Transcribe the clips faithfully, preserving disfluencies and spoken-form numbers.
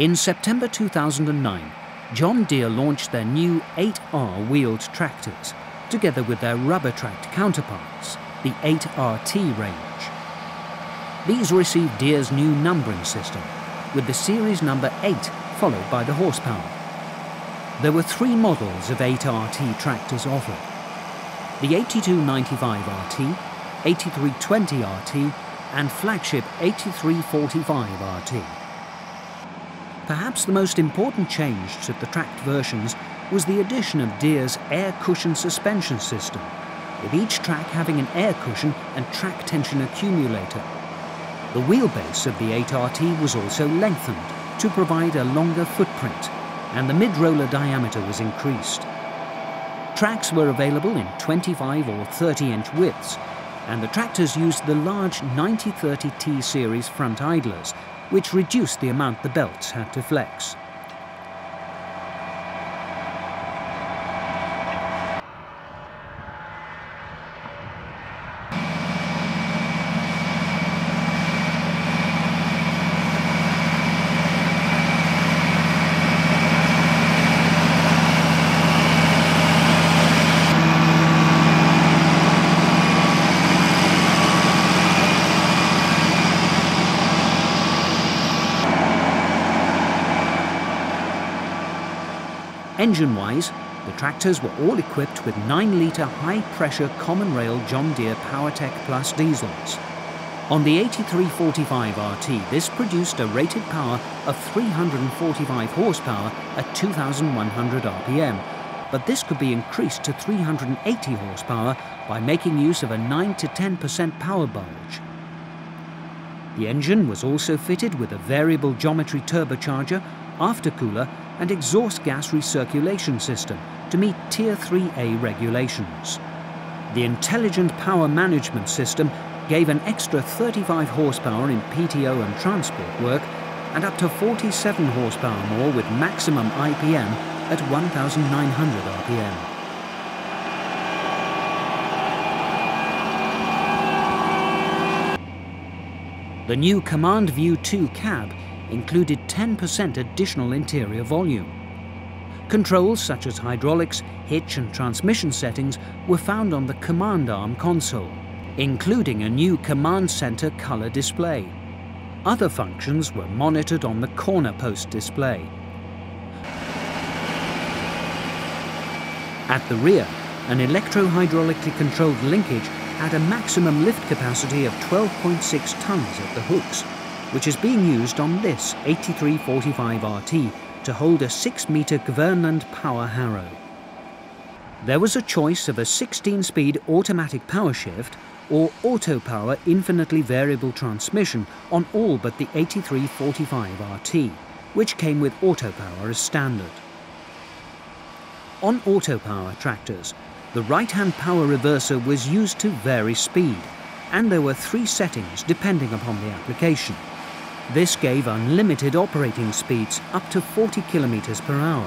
In September two thousand nine, John Deere launched their new eight R wheeled tractors, together with their rubber-tracked counterparts, the eight R T range. These received Deere's new numbering system, with the series number eight followed by the horsepower. There were three models of eight R T tractors offered: the eighty-two ninety-five R T, eighty-three twenty R T and flagship eighty-three forty-five R T. Perhaps the most important change to the tracked versions was the addition of Deere's air cushion suspension system, with each track having an air cushion and track tension accumulator. The wheelbase of the eight R T was also lengthened to provide a longer footprint, and the mid-roller diameter was increased. Tracks were available in twenty-five or thirty inch widths, and the tractors used the large ninety thirty T series front idlers, which reduced the amount the belts had to flex. Engine-wise, the tractors were all equipped with nine litre high-pressure common rail John Deere Powertech Plus diesels. On the eighty-three forty-five R T, this produced a rated power of three hundred forty-five horsepower at two thousand one hundred R P M, but this could be increased to three hundred eighty horsepower by making use of a nine to ten percent power bulge. The engine was also fitted with a variable geometry turbocharger, aftercooler and exhaust gas recirculation system to meet Tier three A regulations. The intelligent power management system gave an extra thirty-five horsepower in P T O and transport work and up to forty-seven horsepower more with maximum I P M at one thousand nine hundred R P M. The new Command View two cab included ten percent additional interior volume. Controls such as hydraulics, hitch and transmission settings were found on the command arm console, including a new command center color display. Other functions were monitored on the corner post display. At the rear, an electro-hydraulically controlled linkage had a maximum lift capacity of twelve point six tons at the hooks, which is being used on this eighty-three forty-five R T to hold a six metre Kverneland power harrow. There was a choice of a sixteen speed automatic power shift or auto power infinitely variable transmission on all but the eighty-three forty-five R T, which came with auto power as standard. On auto power tractors, the right-hand power reverser was used to vary speed, and there were three settings depending upon the application. This gave unlimited operating speeds up to forty kilometres per hour.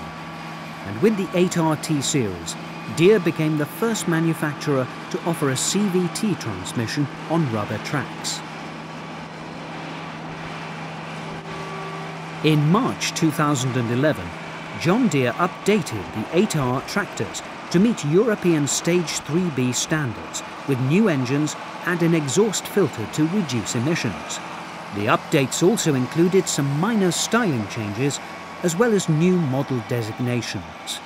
And with the eight R T series, Deere became the first manufacturer to offer a C V T transmission on rubber tracks. In March two thousand eleven, John Deere updated the eight R tractors to meet European Stage three B standards with new engines and an exhaust filter to reduce emissions. The updates also included some minor styling changes as well as new model designations.